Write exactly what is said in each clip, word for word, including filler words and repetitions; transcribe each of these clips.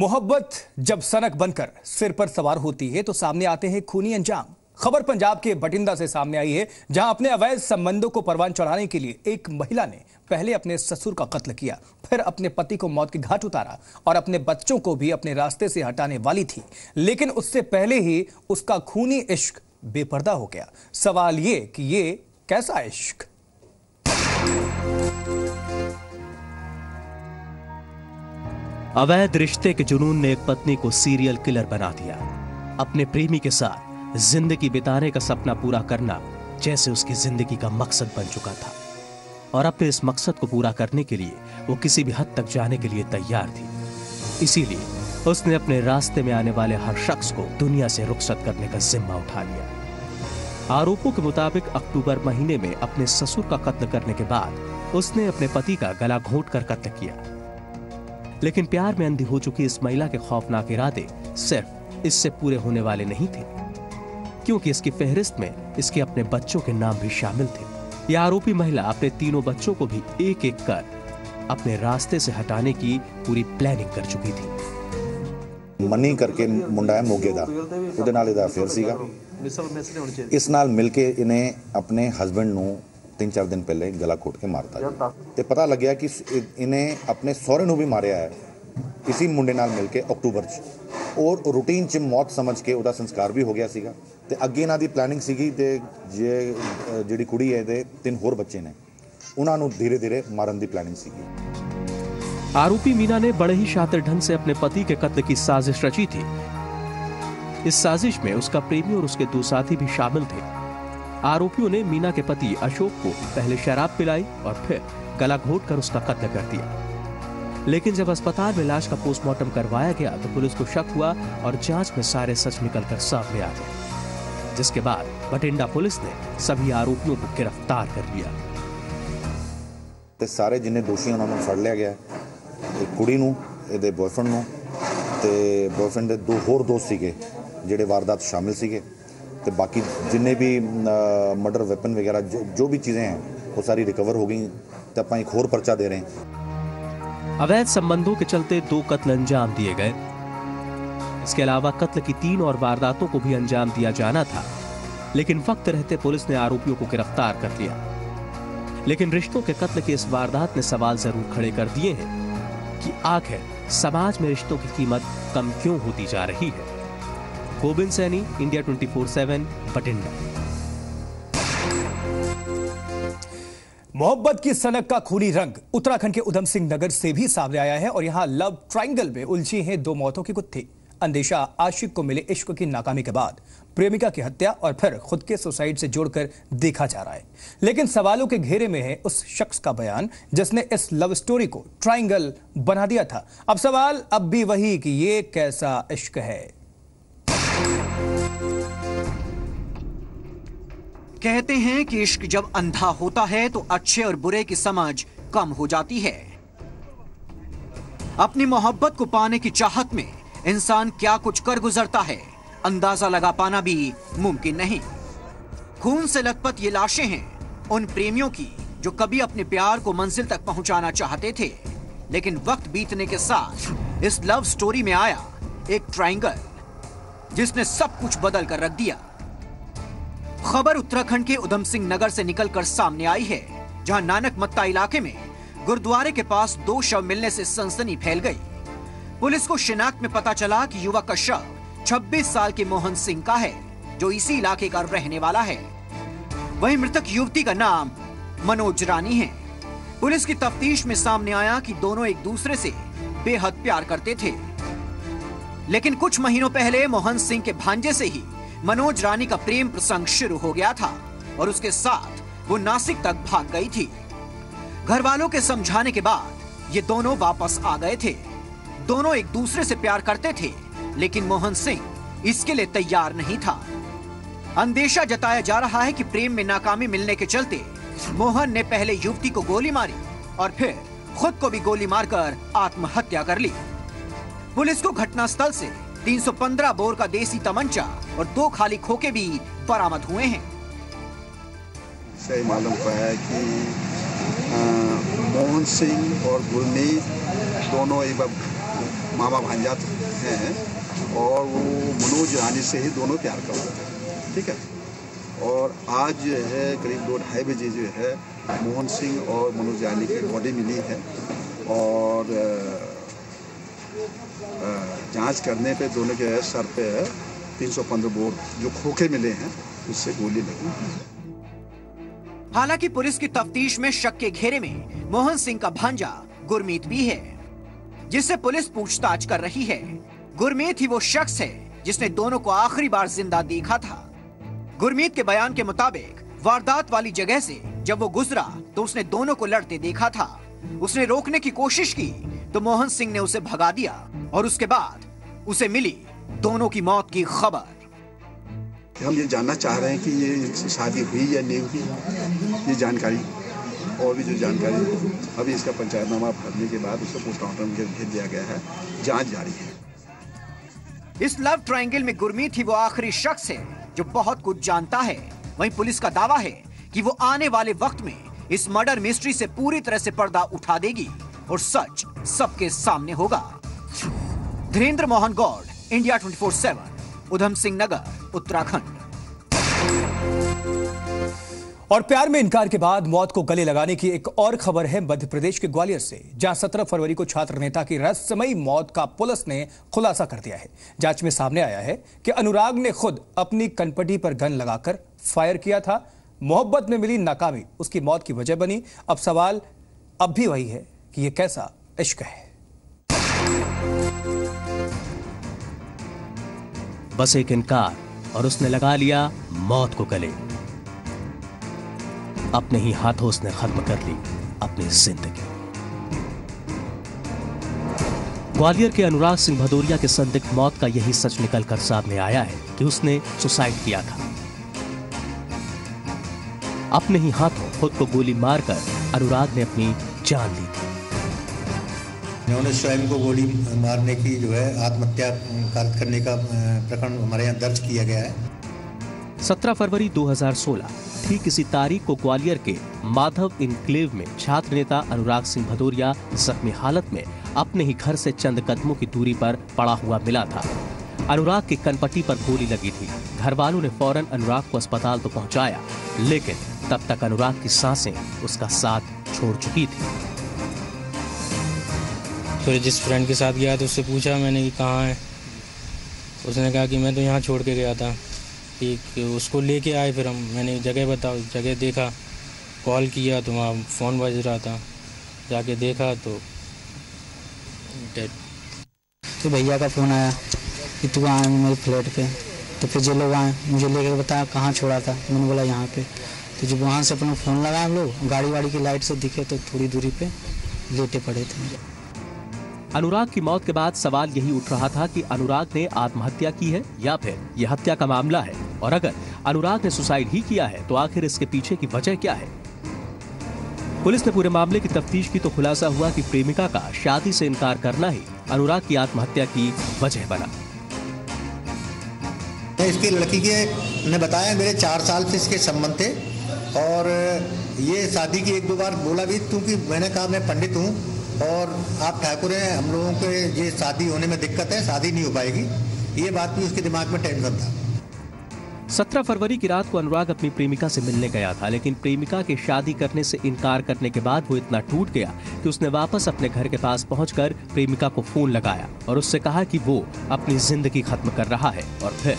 मोहब्बत जब सनक बनकर सिर पर सवार होती है तो सामने आते हैं खूनी अंजाम। खबर पंजाब के बठिंडा से सामने आई है, जहां अपने अवैध संबंधों को परवान चढ़ाने के लिए एक महिला ने पहले अपने ससुर का कत्ल किया, फिर अपने पति को मौत के घाट उतारा और अपने बच्चों को भी अपने रास्ते से हटाने वाली थी, लेकिन उससे पहले ही उसका खूनी इश्क बेपर्दा हो गया। सवाल ये कि ये कैसा इश्क? अवैध रिश्ते के जुनून ने एक पत्नी को सीरियल किलर बना दिया। अपने प्रेमी के साथ जिंदगी बिताने का सपना पूरा करना जैसे उसकी जिंदगी का मकसद बन चुका था, और अपने इस मकसद को पूरा करने के लिए वो किसी भी हद तक जाने के लिए तैयार थी। इसीलिए उसने अपने रास्ते में आने वाले हर शख्स को दुनिया से रुखसत करने का जिम्मा उठा लिया। आरोपों के मुताबिक अक्टूबर महीने में अपने ससुर का कत्ल करने के बाद उसने अपने पति का गला घोंट कर कत्ल किया, लेकिन प्यार में अंधी हो चुकी इस महिला के खौफनाक इरादे सिर्फ इससे पूरे होने वाले नहीं थे, क्योंकि इसकी फेहरिस्त में इसके अपने बच्चों के नाम भी शामिल थे। यह आरोपी महिला अपने तीनों बच्चों को भी एक एक कर अपने रास्ते से हटाने की पूरी प्लानिंग कर चुकी थी। मनी करके मुंडा है मोगे दा, उहदे नाल इहदा अफेयर सीगा। इस नाल मिलके इन्हें अपने हस्बैंड नूं तीन चार दिन पहले गला घोट के मारता ते पता लग गया कि इन्हें अपने सौरे नूं भी मारिया है इसी मुंडे नाल मिल के अक्टूबर च, और रूटीन च मौत समझ के उहदा संस्कार भी हो गया सीगा ते अगे इन्हां दी प्लानिंग सीगी ते जे जिहड़ी कुड़ी है ते तीन होर बच्चे ने उहनां नूं धीरे धीरे मारन दी प्लानिंग सीगी। आरोपी मीना ने बड़े ही शातिर ढंग से अपने पति के कत्ल की साजिश रची थी। इस साजिश में उसका प्रेमी और उसके दो साथी भी शामिल थे। आरोपियों ने मीना के पति अशोक को पहले शराब पिलाई और फिर गला घोंट कर उसका कत्ल कर दिया, लेकिन जब अस्पताल में लाश का पोस्टमार्टम करवाया गया तो पुलिस को शक हुआ और जांच में सारे सच निकलकर सामने आ गए, जिसके बाद बठिंडा पुलिस ने सभी आरोपियों को गिरफ्तार कर लिया। ते सारे जिन्हें दोषी उन्होंने फड़ लिया गया, एक कुड़ी नूं इहदे बॉयफ्रेंड नूं ते बॉयफ्रेंड दे दो होर दोस्त सीगे जिहड़े वारदात शामिल सीगे तो बाकी जिन्ने भी मर्डर वेपन वगैरह जो जो भी चीज़ें हैं वो सारी रिकवर हो गई। तो अपन एक और पर्चा दे रहे हैं। अवैध संबंधों के चलते दो कत्ल अंजाम दिए गए, इसके अलावा कत्ल की तीन और वारदातों को भी अंजाम दिया जाना था, लेकिन वक्त रहते पुलिस ने आरोपियों को गिरफ्तार कर लिया। लेकिन रिश्तों के कत्ल की इस वारदात ने सवाल जरूर खड़े कर दिए हैं कि आखिर समाज में रिश्तों की कीमत कम क्यों होती जा रही है। Gobind Saini, India twenty four seven, Bathinda. मोहब्बत की सनक का खूनी रंग उत्तराखंड के उधम सिंह नगर से भी सामने आया है, और यहां लव ट्रायंगल में उलझी हैं दो मौतों की गुत्थी। अंदेशा आशिक को मिले इश्क की नाकामी के बाद प्रेमिका की हत्या और फिर खुद के सुसाइड से जोड़कर देखा जा रहा है, लेकिन सवालों के घेरे में है उस शख्स का बयान जिसने इस लव स्टोरी को ट्रायंगल बना दिया था। अब सवाल अब भी वही कि ये कैसा इश्क है। कहते हैं कि इश्क जब अंधा होता है तो अच्छे और बुरे की समझ कम हो जाती है। अपनी मोहब्बत को पाने की चाहत में इंसान क्या कुछ कर गुजरता है अंदाजा लगा पाना भी मुमकिन नहीं। खून से लथपथ ये लाशें हैं उन प्रेमियों की जो कभी अपने प्यार को मंजिल तक पहुंचाना चाहते थे, लेकिन वक्त बीतने के साथ इस लव स्टोरी में आया एक ट्रायंगल जिसने सब कुछ बदल कर रख दिया। खबर उत्तराखंड के उधम सिंह नगर से निकलकर सामने आई है, जहां नानक मत्ता इलाके में गुरुद्वारे के पास दो शव मिलने से सनसनी फैल गई। पुलिस को शिनाख्त में पता चला कि युवक का शव छब्बीस साल के मोहन सिंह का है, जो इसी इलाके का रहने वाला है। वहीं मृतक युवती का नाम मनोज रानी है। पुलिस की तफ्तीश में सामने आया कि दोनों एक दूसरे से बेहद प्यार करते थे, लेकिन कुछ महीनों पहले मोहन सिंह के भांजे से ही मनोज रानी का प्रेम प्रसंग शुरू हो गया था और उसके साथ वो नासिक तक भाग गई थी। घर वालों के समझाने के बाद ये दोनों वापस आ गए थे। दोनों एक दूसरे से प्यार करते थे, लेकिन मोहन सिंह इसके लिए तैयार नहीं था। अंदेशा जताया जा रहा है कि प्रेम में नाकामी मिलने के चलते मोहन ने पहले युवती को गोली मारी और फिर खुद को भी गोली मारकर आत्महत्या कर ली। पुलिस को घटनास्थल से तीन सौ पंद्रह बोर का देसी तमंचा और दो खाली खोके भी बरामद हुए हैं। सही मालूम पाया कि मोहन सिंह और गुरमीत दोनों एक मामा भांजा हैं और वो मनोज रानी से ही दोनों प्यार करते हैं, ठीक है। और आज जो है करीब दो ढाई बजे जो है मोहन सिंह और मनोज रानी की बॉडी मिली है और जांच करने पे दोनों के सर पे तीन सौ पंद्रह बोर जो खोखे मिले हैं उससे गोली लगी है। हालांकि पुलिस की तफ्तीश में शक के घेरे में मोहन सिंह का भांजा गुरमीत भी है, जिससे पुलिस पूछताछ कर रही है। गुरमीत ही वो शख्स है जिसने दोनों को आखिरी बार जिंदा देखा था। गुरमीत के बयान के मुताबिक वारदात वाली जगह से जब वो गुजरा तो उसने दोनों को लड़ते देखा था। उसने रोकने की कोशिश की तो मोहन सिंह ने उसे भगा दिया और उसके बाद उसे मिली दोनों की मौत की खबर। हम ये जानना चाह रहे हैं कि ये शादी हुई या नहीं हुई, ये जानकारी और भी जो जानकारी है अभी इसका पंचायतनामा भरने के बाद उसको पोस्टमार्टम के लिए भेज दिया गया है, जांच जारी है। इस लव ट्रायंगल में गुरमीत ही वो आखिरी शख्स है जो बहुत कुछ जानता है। वहीं पुलिस का दावा है कि वो आने वाले वक्त में इस मर्डर मिस्ट्री से पूरी तरह से पर्दा उठा देगी और सच सबके सामने होगा। Dhirendra Mohan Gaur, India twenty four seven, Udham Singh Nagar, Uttarakhand. और प्यार में इनकार के बाद मौत को गले लगाने की एक और खबर है मध्य प्रदेश के ग्वालियर से, जहां सत्रह फरवरी को छात्र नेता की रहस्यमयी मौत का पुलिस ने खुलासा कर दिया है। जांच में सामने आया है कि अनुराग ने खुद अपनी कनपटी पर गन लगाकर फायर किया था। मोहब्बत में मिली नाकामी उसकी मौत की वजह बनी। अब सवाल अब भी वही है कि यह कैसा इश्क है। बस एक इनकार और उसने लगा लिया मौत को गले। अपने ही हाथों उसने खत्म कर ली अपनी जिंदगी। ग्वालियर के अनुराग सिंह भदौरिया के संदिग्ध मौत का यही सच निकलकर सामने आया है कि उसने सुसाइड किया था। अपने ही हाथों खुद को गोली मारकर अनुराग ने अपनी जान ली थी। उन्होंने स्वयं को गोली मारने की जो है आत्महत्या करने का प्रकरण हमारे यहाँ दर्ज किया गया है। सत्रह फरवरी दो हज़ार सोलह ठीक इसी तारीख को ग्वालियर के माधव इनक्लेव में छात्र नेता अनुराग सिंह भदौरिया जख्मी हालत में अपने ही घर से चंद कदमों की दूरी पर पड़ा हुआ मिला था। अनुराग की कनपट्टी पर गोली लगी थी। घर वालों ने फौरन अनुराग को अस्पताल तो पहुँचाया, लेकिन तब तक अनुराग की सांसें उसका साथ छोड़ चुकी थी। फिर जिस फ्रेंड के साथ गया तो उससे पूछा मैंने कि कहाँ है, उसने कहा कि मैं तो यहाँ छोड़ के गया था, कि उसको लेके आए। फिर हम मैंने जगह बताओ, जगह देखा, कॉल किया तो वहाँ फ़ोन बज रहा था, जाके देखा तो डेड। तो भैया का फ़ोन आया कि तू आए मेरे फ्लैट पे, तो फिर जो लोग आए मुझे लेकर बताया कहाँ छोड़ा था, मैंने बोला यहाँ पे। तो जब वहाँ से अपना फ़ोन लगाया हम लोग, गाड़ी वाड़ी की लाइट से दिखे तो थोड़ी दूरी पर लेटे पड़े थे। अनुराग की मौत के बाद सवाल यही उठ रहा था कि अनुराग ने आत्महत्या की है या फिर यह हत्या का मामला है, और अगर अनुराग ने सुसाइड ही किया है तो आखिर इसके पीछे की वजह क्या है। पुलिस ने पूरे मामले की तफ्तीश की तो खुलासा हुआ कि प्रेमिका का शादी से इनकार करना ही अनुराग की आत्महत्या की वजह बना। इसकी लड़की के ने बताया मेरे चार साल से इसके संबंध थे और ये शादी की एक दो बार बोला भी, क्योंकि मैंने कहा मैं पंडित हूँ और आप ठाकुर हैं, हम लोगों के ये शादी होने में दिक्कत है, शादी नहीं हो पाएगी, ये बात भी उसके दिमाग में टेंशन था। सत्रह फरवरी की रात को अनुराग अपनी प्रेमिका से मिलने गया था, लेकिन प्रेमिका के शादी करने से इनकार करने के बाद वो इतना टूट गया कि उसने वापस अपने घर के पास पहुंचकर प्रेमिका को फोन लगाया और उससे कहा कि वो अपनी जिंदगी खत्म कर रहा है और फिर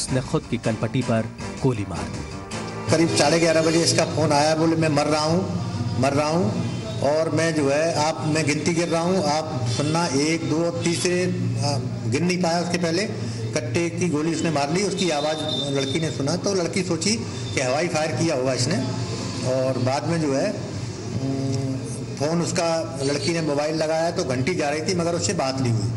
उसने खुद की कनपट्टी पर गोली मार दी। करीब साढ़े ग्यारह बजे इसका फोन आया, बोले मैं मर रहा हूँ मर रहा हूँ और मैं जो है आप मैं गिनती कर रहा हूँ, आप सुनना, एक दो तीसरे गिन नहीं पाया। उसके पहले कट्टे की गोली उसने मार ली, उसकी आवाज़ लड़की ने सुना तो लड़की सोची कि हवाई फायर किया होगा इसने, और बाद में जो है फ़ोन उसका लड़की ने मोबाइल लगाया तो घंटी जा रही थी मगर उससे बात नहीं हुई।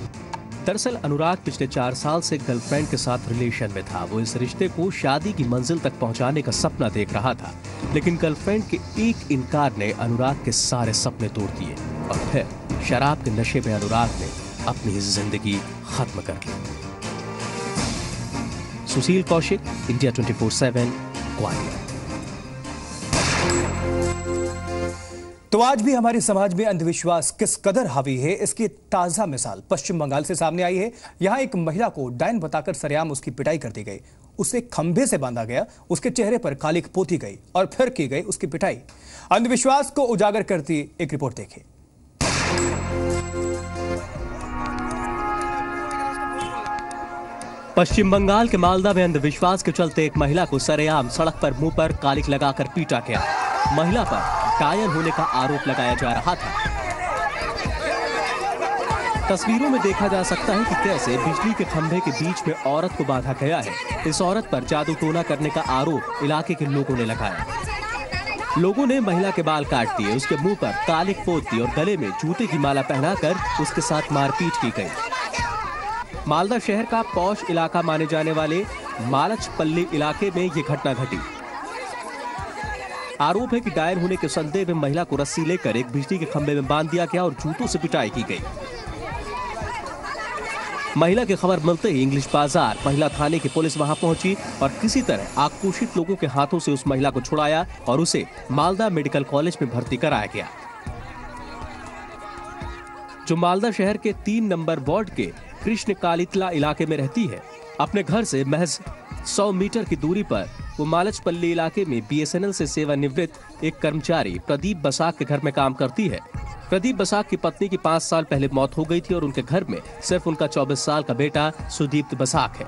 दरअसल अनुराग पिछले चार साल से गर्लफ्रेंड के साथ रिलेशन में था। वो इस रिश्ते को शादी की मंजिल तक पहुंचाने का सपना देख रहा था, लेकिन गर्लफ्रेंड के एक इनकार ने अनुराग के सारे सपने तोड़ दिए और फिर शराब के नशे में अनुराग ने अपनी जिंदगी खत्म कर ली। Sushil Kaushik, India twenty four seven, Gwalior. तो आज भी हमारे समाज में अंधविश्वास किस कदर हावी है, इसकी ताजा मिसाल पश्चिम बंगाल से सामने आई है। यहाँ एक महिला को डायन बताकर सरेआम उसकी पिटाई कर दी गई, उसे खंभे से बांधा गया, उसके चेहरे पर कालिख पोती गई और फिर की गई उसकी पिटाई। अंधविश्वास को उजागर करती एक रिपोर्ट देखिए। पश्चिम बंगाल के मालदा में अंधविश्वास के चलते एक महिला को सरेआम सड़क पर मुंह पर कालिख लगाकर पीटा गया। महिला पर घायल होने का आरोप लगाया जा रहा था। तस्वीरों में देखा जा सकता है कि कैसे बिजली के खंभे के बीच में औरत को बांधा गया है। इस औरत पर जादू टोना करने का आरोप इलाके के लोगों ने लगाया। लोगों ने महिला के बाल काट दिए, उसके मुंह पर कालिख पोत दी और गले में जूते की माला पहनाकर उसके साथ मारपीट की गई। मालदा शहर का पौष इलाका माने जाने वाले मालचपल्ली इलाके में ये घटना घटी। आरोप है कि डायन होने के संदेह में महिला को रस्सी लेकर एक बिजली के खंभे में बांध दिया गया और जूतों से पिटाई की गई। महिला की खबर मिलते ही इंग्लिश बाजार महिला थाने की पुलिस वहां पहुंची और किसी तरह आक्रोशित लोगों के हाथों से उस महिला को छुड़ाया और उसे मालदा मेडिकल कॉलेज में भर्ती कराया गया, जो मालदा शहर के तीन नंबर वार्ड के कृष्ण कालितला इलाके में रहती है। अपने घर से महज सौ मीटर की दूरी पर वो मालचपल्ली इलाके में बीएसएनएल से सेवानिवृत्त एक कर्मचारी प्रदीप बसाक के घर में काम करती है। प्रदीप बसाक की पत्नी की पाँच साल पहले मौत हो गई थी और उनके घर में सिर्फ उनका चौबीस साल का बेटा सुदीप्त बसाक है।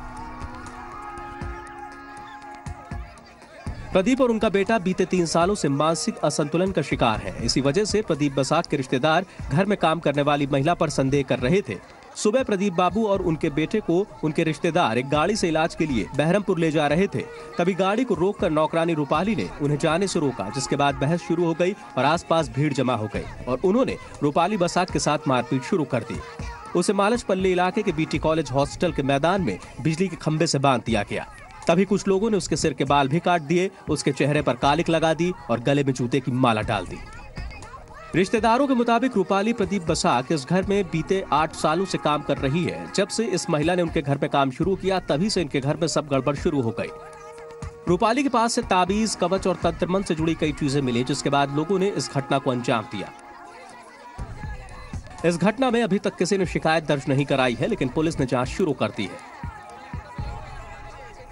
प्रदीप और उनका बेटा बीते तीन सालों से मानसिक असंतुलन का शिकार है। इसी वजह से प्रदीप बसाक के रिश्तेदार घर में काम करने वाली महिला पर संदेह कर रहे थे। सुबह प्रदीप बाबू और उनके बेटे को उनके रिश्तेदार एक गाड़ी से इलाज के लिए बहरमपुर ले जा रहे थे, तभी गाड़ी को रोककर नौकरानी रूपाली ने उन्हें जाने से रोका, जिसके बाद बहस शुरू हो गई और आसपास भीड़ जमा हो गई और उन्होंने रूपाली बसाक के साथ मारपीट शुरू कर दी। उसे मालचपल्ली इलाके के बीटी कॉलेज हॉस्टल के मैदान में बिजली के खंभे से बांध दिया गया। तभी कुछ लोगों ने उसके सिर के बाल भी काट दिए, उसके चेहरे पर कालिख लगा दी और गले में जूते की माला डाल दी। रिश्तेदारों के मुताबिक रूपाली प्रदीप बसाक इस घर में बीते आठ सालों से काम कर रही है। जब से इस महिला ने उनके घर में काम शुरू किया, तभी से इनके घर में सब गड़बड़ शुरू हो गई। रूपाली के पास से ताबीज, कवच और तंत्र मंत्र से जुड़ी कई चीजें मिली, जिसके बाद लोगों ने इस घटना को अंजाम दिया। इस घटना में अभी तक किसी ने शिकायत दर्ज नहीं कराई है, लेकिन पुलिस ने जाँच शुरू कर दी है।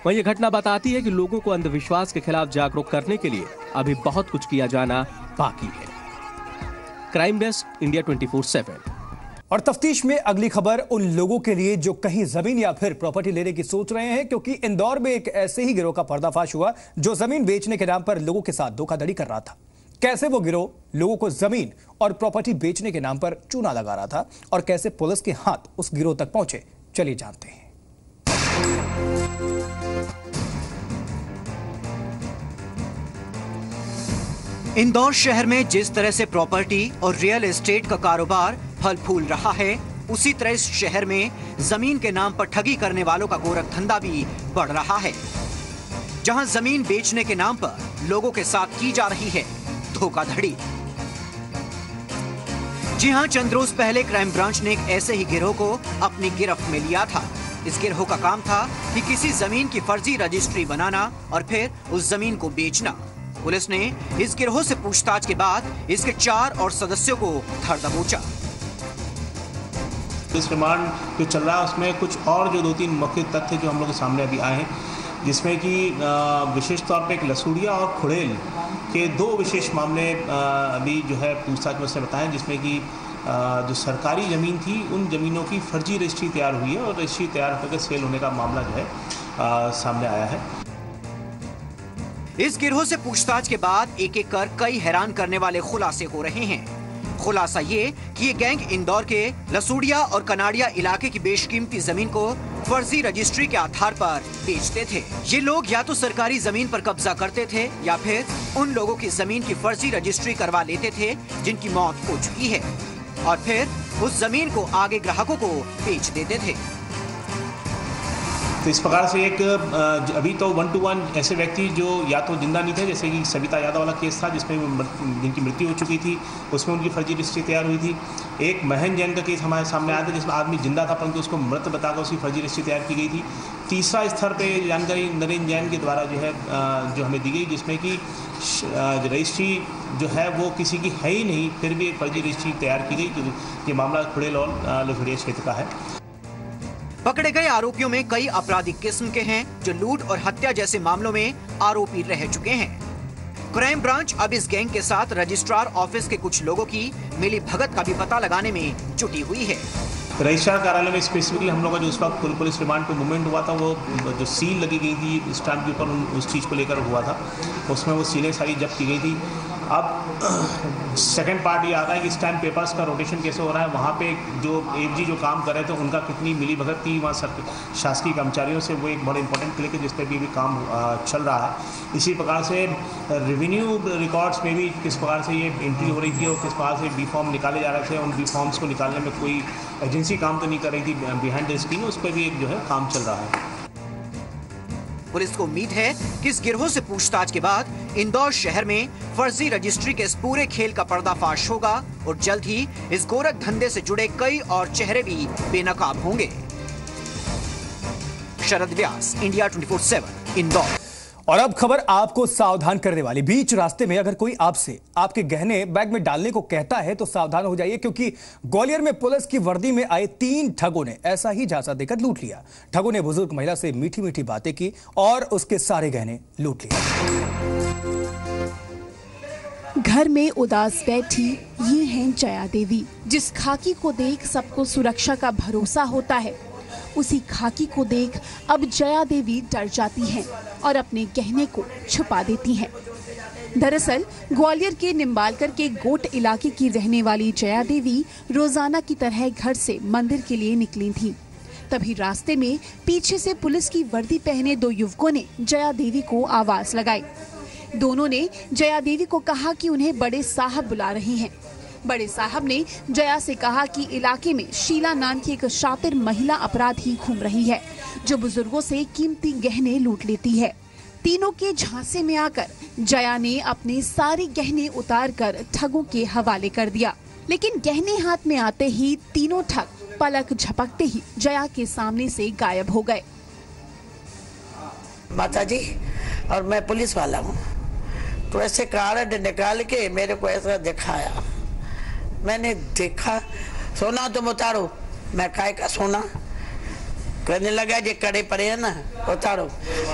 वही ये घटना बताती है कि लोगों को अंधविश्वास के खिलाफ जागरूक करने के लिए अभी बहुत कुछ किया जाना बाकी है। Crime desk, India twenty four seven. और तफ्तीश में अगली खबर उन लोगों के लिए जो कहीं जमीन या फिर प्रॉपर्टी लेने की सोच रहे हैं, क्योंकि इंदौर में एक ऐसे ही गिरोह का पर्दाफाश हुआ जो जमीन बेचने के नाम पर लोगों के साथ धोखाधड़ी कर रहा था। कैसे वो गिरोह लोगों को जमीन और प्रॉपर्टी बेचने के नाम पर चूना लगा रहा था और कैसे पुलिस के हाथ उस गिरोह तक पहुंचे, चलिए जानते हैं। इंदौर शहर में जिस तरह से प्रॉपर्टी और रियल एस्टेट का कारोबार फल फूल रहा है, उसी तरह इस शहर में जमीन के नाम पर ठगी करने वालों का गोरखधंधा भी बढ़ रहा है, जहां जमीन बेचने के नाम पर लोगों के साथ की जा रही है धोखाधड़ी। जी हां, चंद रोज पहले क्राइम ब्रांच ने एक ऐसे ही गिरोह को अपनी गिरफ्त में लिया था। इस गिरोह का काम था कि किसी जमीन की फर्जी रजिस्ट्री बनाना और फिर उस जमीन को बेचना। पुलिस ने इस गिरोह से पूछताछ के बाद इसके चार और सदस्यों को धर दबोचा। इस रिमांड जो चल रहा है उसमें कुछ और जो दो तीन मुख्य तथ्य जो हम लोग के सामने अभी आए हैं, जिसमें कि विशेष तौर पे एक लसूड़िया और खुड़ेल के दो विशेष मामले अभी जो है पूछताछ में उसने बताए, जिसमें कि जो सरकारी ज़मीन थी उन ज़मीनों की फर्जी रजिस्ट्री तैयार हुई है और रजिस्ट्री तैयार होकर सेल होने का मामला जो है आ, सामने आया है। इस गिरोह से पूछताछ के बाद एक एक कर कई हैरान करने वाले खुलासे हो रहे हैं। खुलासा ये कि ये गैंग इंदौर के लसूड़िया और कनाड़िया इलाके की बेशकीमती जमीन को फर्जी रजिस्ट्री के आधार पर बेचते थे। ये लोग या तो सरकारी जमीन पर कब्जा करते थे या फिर उन लोगों की जमीन की फर्जी रजिस्ट्री करवा लेते थे जिनकी मौत हो चुकी है और फिर उस जमीन को आगे ग्राहकों को बेच देते थे। तो इस प्रकार से एक अभी तो वन टू वन ऐसे व्यक्ति जो या तो जिंदा नहीं थे, जैसे कि सविता यादव वाला केस था जिसमें जिनकी मृत्यु हो चुकी थी, उसमें उनकी फर्जी रजिस्ट्री तैयार हुई थी। एक महन जैन का केस हमारे सामने आया था जिसमें आदमी जिंदा था परंतु उसको मृत बताकर उसकी फर्जी रजिस्ट्री तैयार की गई थी। तीसरा स्तर पर जानकारी नरेंद्र जैन के द्वारा जो है जो हमें दी गई, जिसमें कि रजिस्ट्री जो है वो किसी की है ही नहीं, फिर भी एक फर्जी रजिस्ट्री तैयार की गई। ये मामला खुड़े लॉल लखोड़िया क्षेत्र का है। पकड़े गए आरोपियों में कई आपराधिक किस्म के हैं जो लूट और हत्या जैसे मामलों में आरोपी रह चुके हैं। क्राइम ब्रांच अब इस गैंग के साथ रजिस्ट्रार ऑफिस के कुछ लोगों की मिली भगत का भी पता लगाने में जुटी हुई है। रजिस्ट्रार कार्यालय में स्पेसिफिकली हम लोगों का जो उस वक्त पुलिस रिमांड पे मूवमेंट हुआ था, वो जो सील लगी गई थी स्टाम्प के ऊपर उस चीज़ को लेकर हुआ था, उसमें वो सीलें सारी जब्त की गई थी। अब सेकंड पार्ट ये आता है कि स्टैम्प पेपर्स का रोटेशन कैसे हो रहा है, वहाँ पे जो एफजी जो काम कर रहे थे उनका कितनी मिली भगत थी वहाँ सर शासकीय कर्मचारियों से, वो एक बड़ा इंपॉर्टेंट क्लिक है जिस पर भी, भी काम चल रहा है। इसी प्रकार से रेवेन्यू रिकॉर्ड्स में भी किस प्रकार से ये एंट्री हो रही थी और किस प्रकार से बी फॉर्म निकाले जा रहे थे, उन बी फॉर्म्स को निकालने में कोई एजेंसी काम तो नहीं कर रही थी बिहाइंड द स्क्रीन, उस पर भी एक जो है काम चल रहा है। पुलिस को उम्मीद है कि इस गिरोह से पूछताछ के बाद इंदौर शहर में फर्जी रजिस्ट्री के इस पूरे खेल का पर्दाफाश होगा और जल्द ही इस गोरख धंधे से जुड़े कई और चेहरे भी बेनकाब होंगे। Sharad Vyas, India twenty four seven, Indore. और अब खबर आपको सावधान करने वाली। बीच रास्ते में अगर कोई आपसे आपके गहने बैग में डालने को कहता है तो सावधान हो जाइए, क्योंकि ग्वालियर में पुलिस की वर्दी में आए तीन ठगों ने ऐसा ही झांसा देकर लूट लिया। ठगों ने बुजुर्ग महिला से मीठी मीठी बातें की और उसके सारे गहने लूट लिए। घर में उदास बैठी ये हैं जया देवी, जिस खाकी को देख सबको सुरक्षा का भरोसा होता है, उसी खाकी को देख अब जया देवी डर जाती हैं और अपने गहने को छुपा देती हैं। दरअसल ग्वालियर के निम्बालकर के गोट इलाके की रहने वाली जया देवी रोजाना की तरह घर से मंदिर के लिए निकली थीं। तभी रास्ते में पीछे से पुलिस की वर्दी पहने दो युवकों ने जया देवी को आवाज लगाई। दोनों ने जया देवी को कहा कि उन्हें बड़े साहब बुला रहे हैं। बड़े साहब ने जया से कहा कि इलाके में शीला नाम की एक शातिर महिला अपराधी घूम रही है जो बुजुर्गों से कीमती गहने लूट लेती है। तीनों के झांसे में आकर जया ने अपने सारे गहने उतारकर ठगों के हवाले कर दिया, लेकिन गहने हाथ में आते ही तीनों ठग पलक झपकते ही जया के सामने से गायब हो गए। माता जी और मैं पुलिस वाला हूँ, तो ऐसे कारड निकाल के मेरे को ऐसा दिखाया, मैंने देखा सोना तुम उतारो, मैं काय का सोना, कहने लगा ये कड़े पड़े हैं ना उतारो,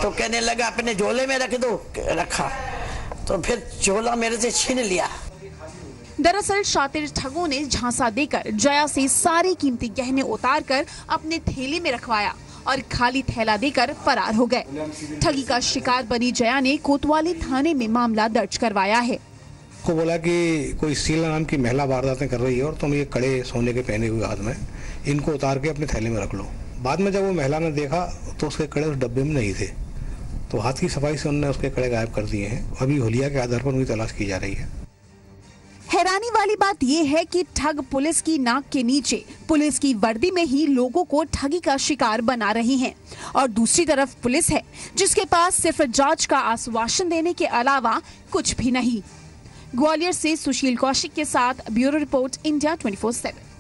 तो कहने लगा अपने झोले में रख दो, रखा तो फिर झोला मेरे से छीन लिया। दरअसल शातिर ठगों ने झांसा देकर जया से सारे कीमती गहने उतारकर अपने थैले में रखवाया और खाली थैला देकर फरार हो गए। ठगी का शिकार बनी जया ने कोतवाली थाने में मामला दर्ज करवाया है। को बोला कि कोई शीला नाम की महिला वारदातें कर रही है और तुम ये कड़े सोने के पहने हुए हाथ में इनको उतार के अपने थैले में रख लो। बाद में जब वो महिला ने देखा तो उसके कड़े उस डब्बे में नहीं थे, तो हाथ की सफाई से उन्होंने उसके कड़े गायब कर दिए हैं। अभी हुलिया के आधार पर उनकी तलाश की जा रही है। हैरानी वाली बात ये है कि ठग पुलिस की नाक के नीचे पुलिस की वर्दी में ही लोगों को ठगी का शिकार बना रही हैं और दूसरी तरफ पुलिस है जिसके पास सिर्फ जांच का आश्वासन देने के अलावा कुछ भी नहीं। ग्वालियर से सुशील कौशिक के साथ bureau report, India twenty four seven.